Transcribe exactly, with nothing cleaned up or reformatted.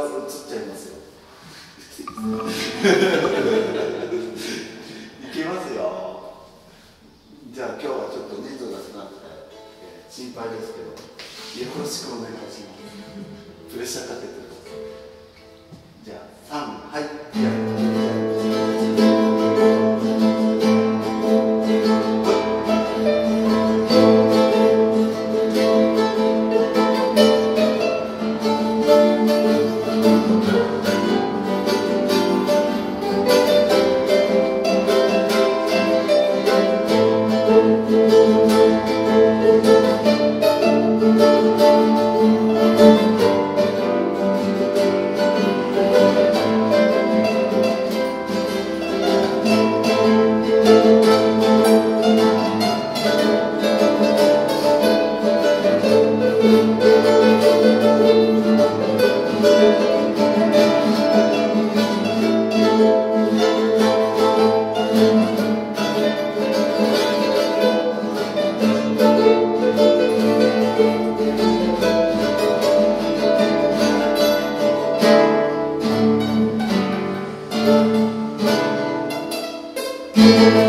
が映っちゃいますよ。いけますよ。じゃあ今日はちょっと人数が少なくて、えー、心配ですけどよろしくお願いします。プレッシャーかけてください。じゃあさん、はい。Thank you.